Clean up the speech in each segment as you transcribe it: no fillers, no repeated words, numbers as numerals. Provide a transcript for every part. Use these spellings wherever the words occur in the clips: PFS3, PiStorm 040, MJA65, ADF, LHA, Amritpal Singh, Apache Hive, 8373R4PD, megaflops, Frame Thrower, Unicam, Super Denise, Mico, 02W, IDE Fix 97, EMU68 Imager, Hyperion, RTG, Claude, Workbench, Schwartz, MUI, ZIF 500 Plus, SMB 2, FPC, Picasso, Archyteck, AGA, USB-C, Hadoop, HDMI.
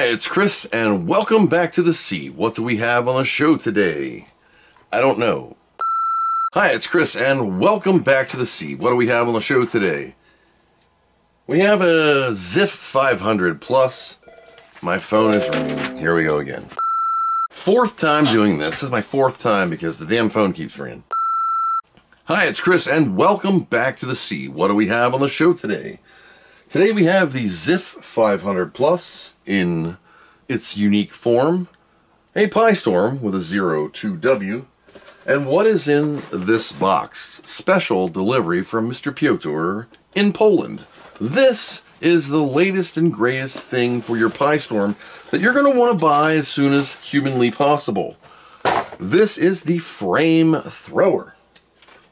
Hi, it's Chris, and welcome back to the C. What do we have on the show today? I don't know. Hi, it's Chris, and welcome back to the C. What do we have on the show today? We have a ZIF 500 Plus. My phone is ringing. Here we go again. Fourth time doing this. This is my fourth time because the damn phone keeps ringing. Hi, it's Chris, and welcome back to the C. What do we have on the show today? Today we have the ZIF 500 Plus in its unique form, a Pi Storm with a 02W, and what is in this box? Special delivery from Mr. Piotr in Poland. This is the latest and greatest thing for your Pi Storm that you're going to want to buy as soon as humanly possible. This is the Frame Thrower.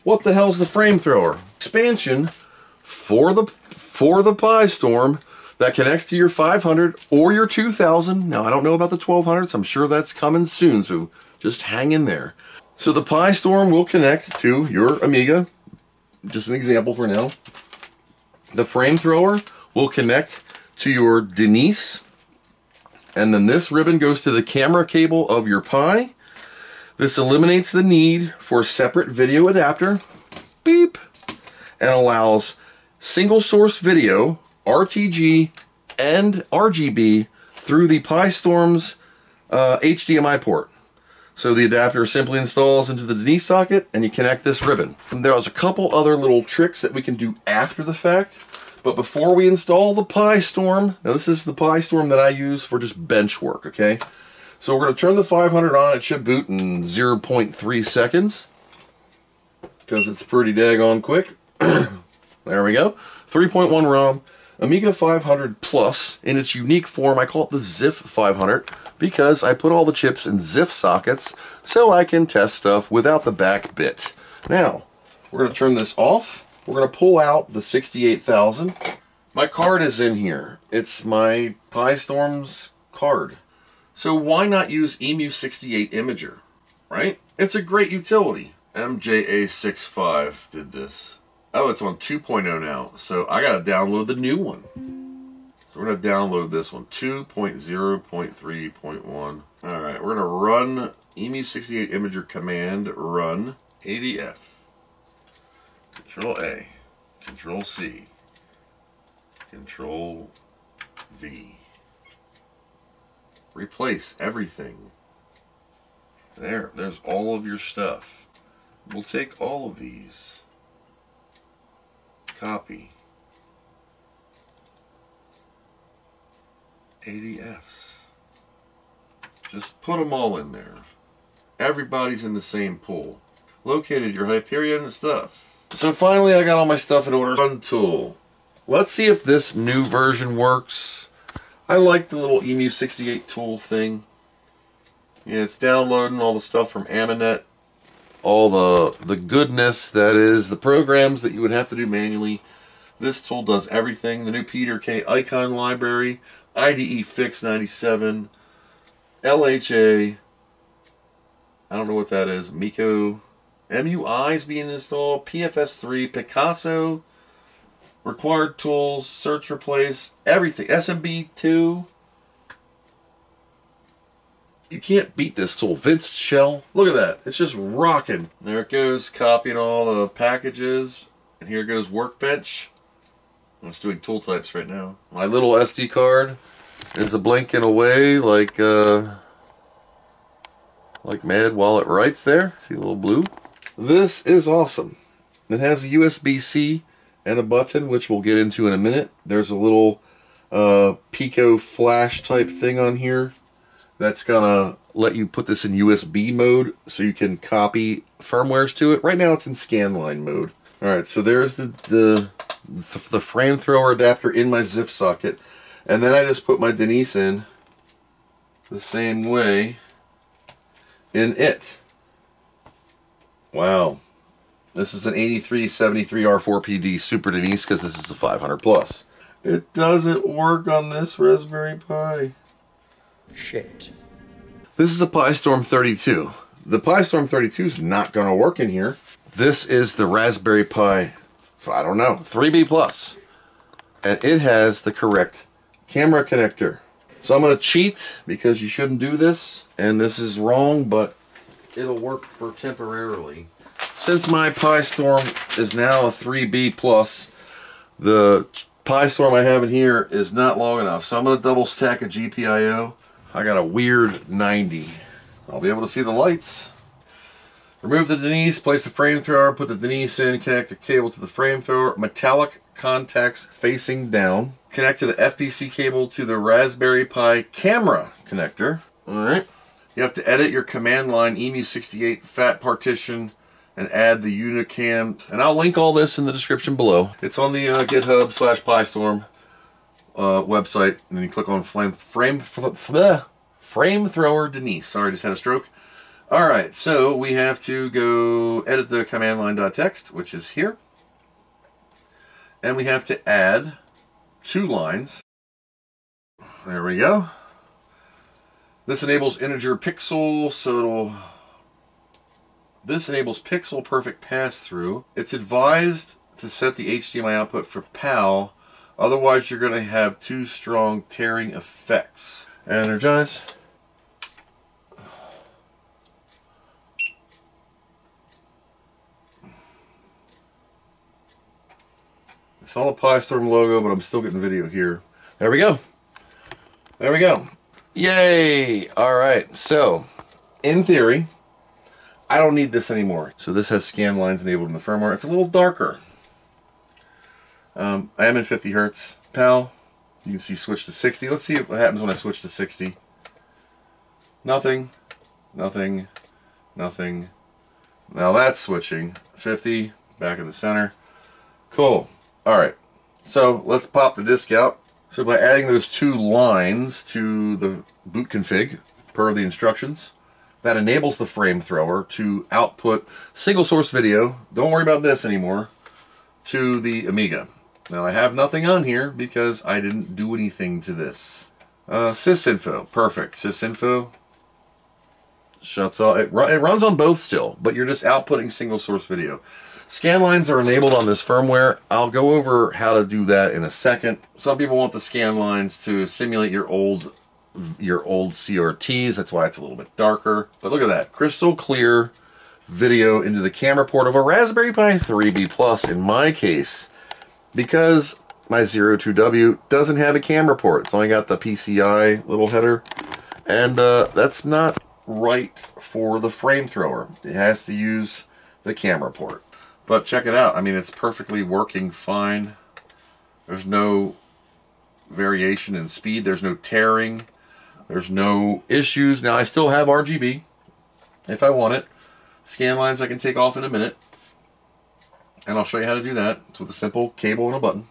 What the hell's the Frame Thrower? Expansion for the Pi Storm that connects to your 500 or your 2000. Now I don't know about the 1200s, I'm sure that's coming soon, so just hang in there. So the Pi Storm will connect to your Amiga, just an example for now. The Frame Thrower will connect to your Denise, and then this ribbon goes to the camera cable of your Pi. This eliminates the need for a separate video adapter, beep, and allows single source video, RTG, and RGB through the Pi Storm's HDMI port. So the adapter simply installs into the Denise socket and you connect this ribbon. And there's a couple other little tricks that we can do after the fact, but before we install the Pi Storm, now this is the Pi Storm that I use for just bench work, okay? So we're going to turn the 500 on, it should boot in 0.3 seconds, because it's pretty daggone quick. There we go. 3.1 ROM, Amiga 500 Plus in its unique form. I call it the ZIF 500 because I put all the chips in ZIF sockets so I can test stuff without the back bit. Now, we're going to turn this off. We're going to pull out the 68,000. My card is in here. It's my Pi Storm's card. So why not use EMU68 Imager, right? It's a great utility. MJA65 did this. Oh, it's on 2.0 now, so I gotta download the new one. So we're gonna download this one, 2.0.3.1. All right, we're gonna run EMU68 Imager command run ADF. Control A, Control C, Control V. Replace everything. There's all of your stuff. We'll take all of these. Copy ADFs. Just put them all in there. Everybody's in the same pool. Located your Hyperion stuff. So finally I got all my stuff in order. Run tool. Let's see if this new version works. I like the little EMU68 tool thing. Yeah, it's downloading all the stuff from Aminet. All the goodness that is the programs that you would have to do manually. This tool does everything. The new Peter K icon library, IDE Fix 97, LHA, I don't know what that is, Mico, MUI is being installed, PFS3, Picasso, required tools, search, replace, everything, SMB 2. You can't beat this tool. Vince Shell. Look at that. It's just rocking. There it goes, copying all the packages. And here goes Workbench. I'm just doing tool types right now. My little SD card is a blinking away like mad while it writes there. See a little blue? This is awesome. It has a USB-C and a button, which we'll get into in a minute. There's a little Pico flash type thing on here. That's gonna let you put this in USB mode so you can copy firmwares to it. Right now it's in scanline mode. Alright, so there's the Frame Thrower adapter in my ZIF socket. And then I just put my Denise in the same way in it. Wow. This is an 8373R4PD Super Denise because this is a 500 Plus. It doesn't work on this Raspberry Pi. Shit. This is a Pi Storm 32. The Pi Storm 32 is not going to work in here. This is the Raspberry Pi, I don't know, 3B Plus. And it has the correct camera connector. So I'm going to cheat because you shouldn't do this, and this is wrong, but it'll work for temporarily. Since my PiStorm is now a 3B Plus, the PiStorm I have in here is not long enough, so I'm going to double stack a GPIO. I got a weird 90. I'll be able to see the lights. Remove the Denise, place the frame thrower, put the Denise in, connect the cable to the frame thrower, metallic contacts facing down. Connect to the FPC cable to the Raspberry Pi camera connector. Alright. You have to edit your command line EMU68 fat partition and add the Unicam. And I'll link all this in the description below. It's on the GitHub/PiStorm website. And then you click on Frame Thrower Denise. Sorry, I just had a stroke. Alright, so we have to go edit the command line.txt, which is here. And we have to add two lines. There we go. This enables integer pixel, so it'll... This enables pixel perfect pass-through. It's advised to set the HDMI output for PAL, otherwise you're going to have too strong tearing effects. Energize. I saw the PiStorm logo, but I'm still getting video here. There we go. There we go. Yay! Alright, so, in theory, I don't need this anymore. So this has scan lines enabled in the firmware. It's a little darker. I am in 50 Hertz. PAL, you can see switch to 60. Let's see what happens when I switch to 60. Nothing. Nothing. Nothing. Now that's switching. 50, back in the center. Cool. Alright, so let's pop the disk out. So by adding those two lines to the boot config, per the instructions, that enables the frame thrower to output single source video, don't worry about this anymore, to the Amiga. Now I have nothing on here because I didn't do anything to this. Sysinfo, perfect. Sysinfo shuts off. It runs on both still, but you're just outputting single source video. Scan lines are enabled on this firmware. I'll go over how to do that in a second. Some people want the scan lines to simulate your old CRTs. That's why it's a little bit darker. But look at that. Crystal clear video into the camera port of a Raspberry Pi 3B Plus in my case. Because my 02W doesn't have a camera port. It's only got the PCI little header. And that's not right for the frame thrower. It has to use the camera port. But check it out. I mean, it's perfectly working fine. There's no variation in speed. There's no tearing. There's no issues. Now, I still have RGB if I want it. Scan lines I can take off in a minute. And I'll show you how to do that. It's with a simple cable and a button.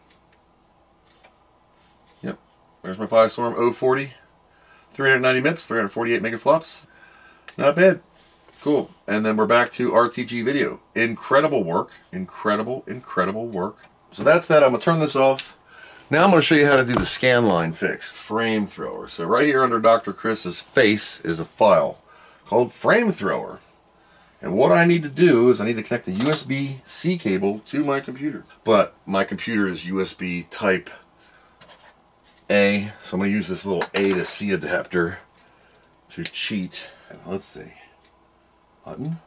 Yep. There's my PiStorm 040. 390 MIPS, 348 megaflops. Not bad. Cool. And then we're back to RTG video. Incredible work. Incredible, incredible work. So that's that. I'm going to turn this off. Now I'm going to show you how to do the scan line fix. Frame thrower. So right here under Dr. Chris's face is a file called frame thrower. And what I need to do is I need to connect the USB-C cable to my computer. But my computer is USB type A. So I'm going to use this little A to C adapter to cheat. And let's see. Button.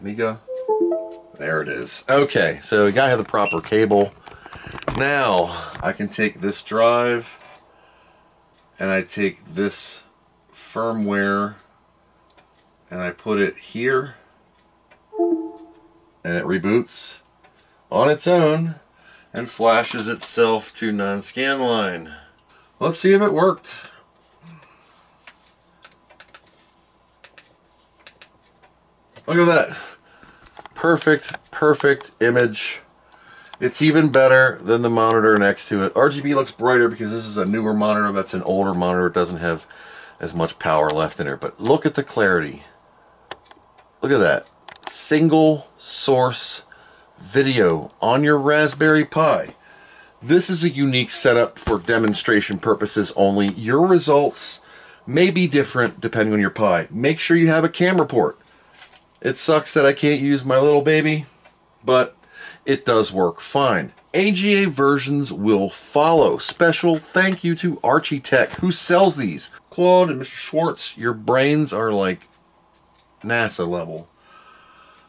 Amiga. There it is. Okay, so we gotta have the proper cable. Now I can take this drive and I take this firmware and I put it here and it reboots on its own and flashes itself to non-scan line. Let's see if it worked. Look at that. Perfect, perfect image. It's even better than the monitor next to it. RGB looks brighter because this is a newer monitor. That's an older monitor. It doesn't have as much power left in it. But look at the clarity. Look at that. Single source video on your Raspberry Pi. This is a unique setup for demonstration purposes only. Your results may be different depending on your Pi. Make sure you have a camera port. It sucks that I can't use my little baby, but it does work fine. AGA versions will follow. Special thank you to Archyteck, who sells these. Claude and Mr. Schwartz, your brains are like NASA level.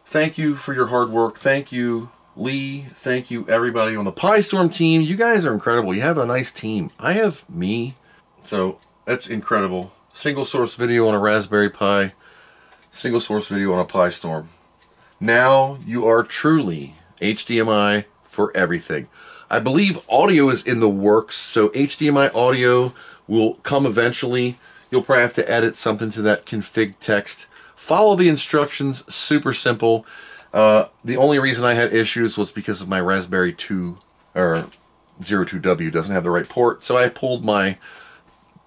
Thank you for your hard work. Thank you, Lee. Thank you, everybody on the PyStorm team. You guys are incredible. You have a nice team. I have me. So that's incredible. Single source video on a Raspberry Pi. Single source video on a PyStorm. Now you are truly HDMI for everything. I believe audio is in the works, so HDMI audio will come eventually. You'll probably have to edit something to that config text. Follow the instructions, super simple. The only reason I had issues was because of my Raspberry 2 or 02W doesn't have the right port, so I pulled my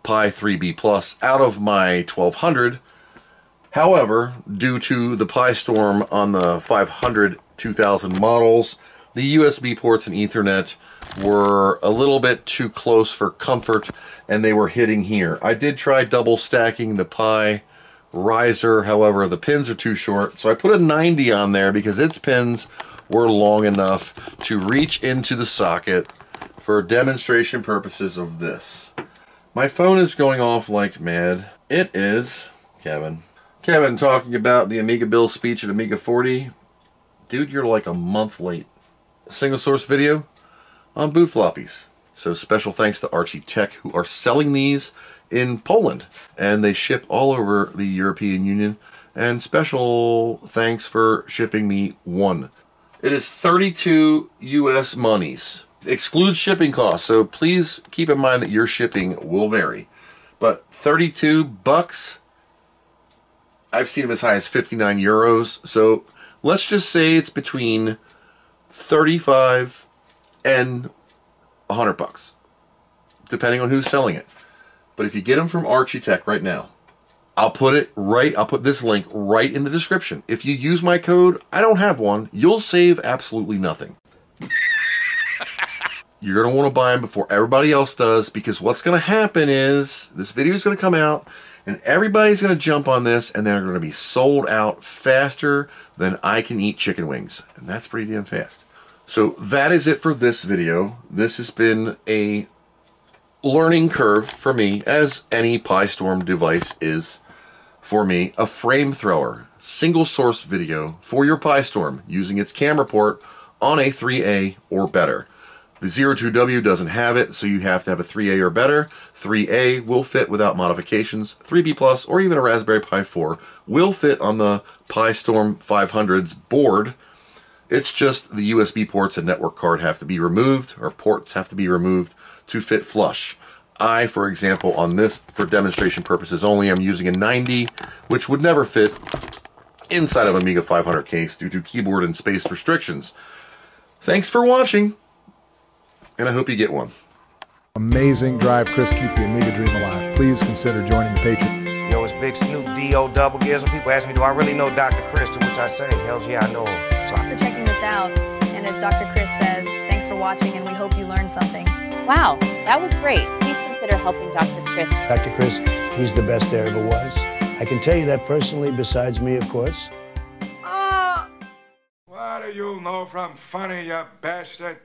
Pi 3B Plus out of my 1200. However, due to the PyStorm on the 500 2000 models, the USB ports and Ethernet were a little bit too close for comfort, and they were hitting here. I did try double stacking the Pi riser, however, the pins are too short, so I put a 90 on there because its pins were long enough to reach into the socket for demonstration purposes of this. My phone is going off like mad. It is Kevin. Kevin talking about the Amiga Bill speech at Amiga 40. Dude, you're like a month late. Single source video on boot floppies. So special thanks to Archyteck, who are selling these in Poland, and they ship all over the European Union. And special thanks for shipping me one. It is 32 US monies. Excludes shipping costs, so please keep in mind that your shipping will vary. But 32 bucks. I've seen them as high as 59 euros, so let's just say it's between 35 and 100 bucks, depending on who's selling it. But if you get them from Archyteck right now, I'll put this link right in the description. If you use my code, I don't have one, you'll save absolutely nothing. You're going to want to buy them before everybody else does, because what's going to happen is this video is going to come out and everybody's going to jump on this, and they're going to be sold out faster than I can eat chicken wings. And that's pretty damn fast. So that is it for this video. This has been a learning curve for me, as any PyStorm device is for me. A frame thrower, single source video for your PyStorm using its camera port on a 3A or better. The 02W doesn't have it, so you have to have a 3A or better. 3A will fit without modifications. 3B Plus or even a Raspberry Pi 4 will fit on the PyStorm 500's board. It's just the USB ports and network card have to be removed, or ports have to be removed to fit flush. I, for example, on this, for demonstration purposes only, I'm using a 90, which would never fit inside of Amiga 500 case due to keyboard and space restrictions. Thanks for watching, and I hope you get one. Amazing drive, Chris. Keep the Amiga dream alive. Please consider joining the Patreon. Yo, it's Big Snoop, D-O-double gives. People ask me, do I really know Dr. Chris? To which I say, hell yeah, I know him. So thanks for checking this out. And as Dr. Chris says, thanks for watching, and we hope you learned something. Wow, that was great. Please consider helping Dr. Chris. Dr. Chris, he's the best there ever was. I can tell you that personally, besides me, of course. What do you know from funny, you bastard?